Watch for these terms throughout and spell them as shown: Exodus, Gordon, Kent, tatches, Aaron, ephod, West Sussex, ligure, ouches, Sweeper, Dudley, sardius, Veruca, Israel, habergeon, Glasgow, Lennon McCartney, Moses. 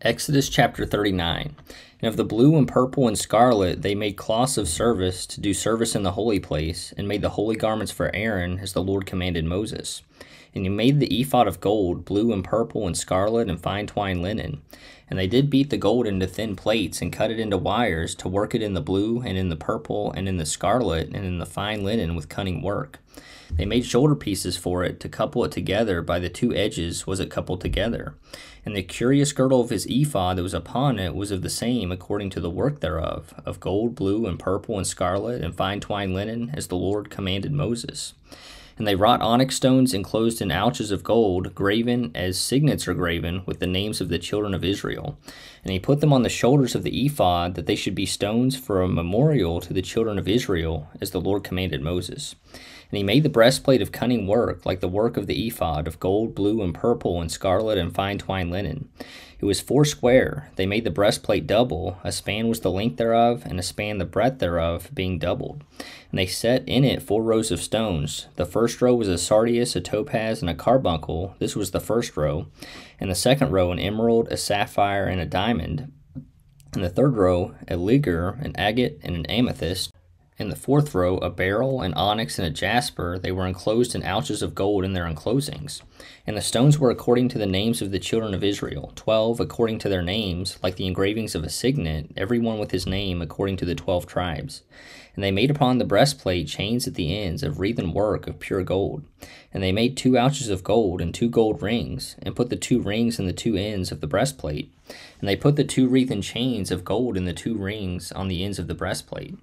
Exodus chapter 39. And of the blue and purple and scarlet they made cloths of service to do service in the holy place, and made the holy garments for Aaron as the Lord commanded Moses. And he made the ephod of gold, blue and purple and scarlet and fine twined linen. And they did beat the gold into thin plates and cut it into wires to work it in the blue and in the purple and in the scarlet and in the fine linen with cunning work. They made shoulder pieces for it to couple it together by the two edges was it coupled together. And the curious girdle of his ephod that was upon it was of the same according to the work thereof, of gold, blue, and purple, and scarlet, and fine twined linen, as the Lord commanded Moses. And they wrought onyx stones enclosed in ouches of gold, graven as signets are graven, with the names of the children of Israel. And he put them on the shoulders of the ephod, that they should be stones for a memorial to the children of Israel, as the Lord commanded Moses. And he made the breastplate of cunning work, like the work of the ephod, of gold, blue, and purple, and scarlet, and fine twined linen. It was 4 square. They made the breastplate double. A span was the length thereof, and a span the breadth thereof, being doubled. And they set in it 4 rows of stones. The first row was a sardius, a topaz, and a carbuncle. This was the first row. And the second row, an emerald, a sapphire, and a diamond. And the third row, a ligure, an agate, and an amethyst. In the 4th row, a beryl, an onyx, and a jasper. They were enclosed in ouches of gold in their enclosings. And the stones were according to the names of the children of Israel, 12 according to their names, like the engravings of a signet, every one with his name according to the 12 tribes. And they made upon the breastplate chains at the ends of wreathen work of pure gold. And they made 2 ouches of gold and 2 gold rings, and put the 2 rings in the 2 ends of the breastplate. And they put the 2 wreathen chains of gold in the 2 rings on the ends of the breastplate.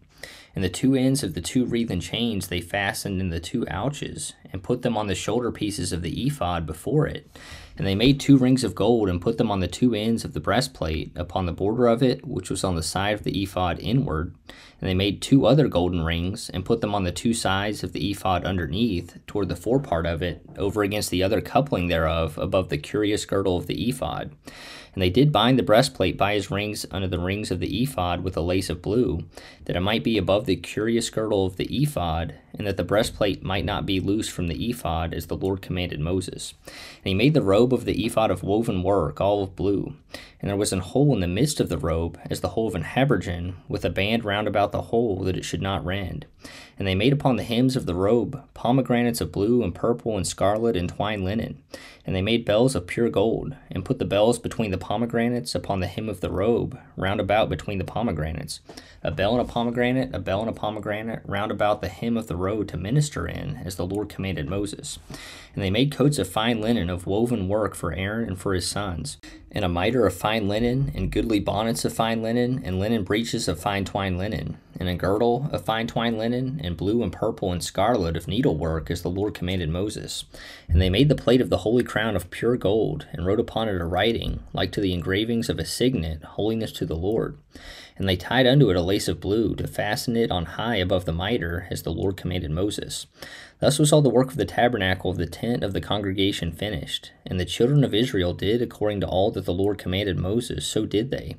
And the 2 ends of the 2 wreathen chains they fastened in the 2 ouches, and put them on the shoulder pieces of the ephod before it. And they made 2 rings of gold, and put them on the 2 ends of the breastplate, upon the border of it, which was on the side of the ephod inward. And they made 2 other golden rings, and put them on the 2 sides of the ephod underneath, toward the forepart of it, over against the other coupling thereof, above the curious girdle of the ephod. And they did bind the breastplate by his rings under the rings of the ephod with a lace of blue, that it might be above the curious girdle of the ephod, and that the breastplate might not be loose from the ephod, as the Lord commanded Moses. And he made the robe of the ephod of woven work, all of blue. And there was an hole in the midst of the robe, as the hole of an habergeon, with a band round about the hole, that it should not rend. And they made upon the hems of the robe pomegranates of blue and purple and scarlet and twined linen. And they made bells of pure gold, and put the bells between the pomegranates upon the hem of the robe, round about between the pomegranates. A bell and a pomegranate, a bell and a pomegranate, round about the hem of the robe to minister in, as the Lord commanded Moses. And they made coats of fine linen of woven work for Aaron and for his sons, and a mitre of fine linen, and goodly bonnets of fine linen, and linen breeches of fine twined linen, and a girdle of fine twined linen, and blue and purple and scarlet of needlework, as the Lord commanded Moses. And they made the plate of the holy crown of pure gold, and wrote upon it a writing, like to the engravings of a signet, holiness to the Lord. And they tied unto it a lace of blue, to fasten it on high above the mitre, as the Lord commanded Moses. Thus was all the work of the tabernacle of the tent of the congregation finished. And the children of Israel did according to all that the Lord commanded Moses, so did they.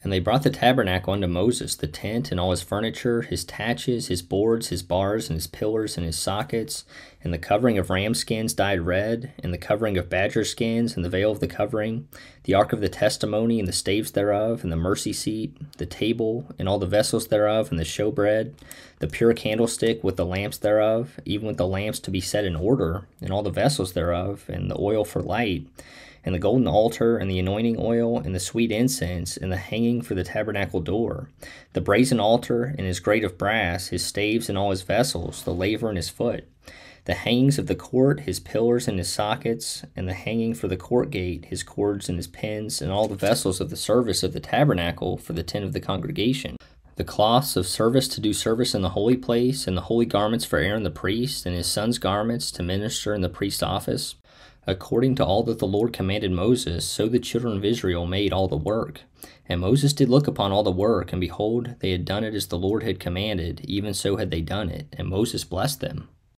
And they brought the tabernacle unto Moses, the tent, and all his furniture, his tatches, his boards, his bars, and his pillars, and his sockets, and the covering of ram skins dyed red, and the covering of badger skins, and the veil of the covering, the ark of the testimony, and the staves thereof, and the mercy seat, the table, and all the vessels thereof, and the showbread, the pure candlestick with the lamps thereof, even with the lamps to be set in order, and all the vessels thereof, and the oil for light, and the golden altar, and the anointing oil, and the sweet incense, and the hanging for the tabernacle door, the brazen altar, and his grate of brass, his staves and all his vessels, the laver and his foot, the hangings of the court, his pillars and his sockets, and the hanging for the court gate, his cords and his pins, and all the vessels of the service of the tabernacle for the tent of the congregation, the cloths of service to do service in the holy place, and the holy garments for Aaron the priest, and his son's garments to minister in the priest's office. According to all that the Lord commanded Moses, so the children of Israel made all the work. And Moses did look upon all the work, and behold, they had done it as the Lord had commanded, even so had they done it, and Moses blessed them.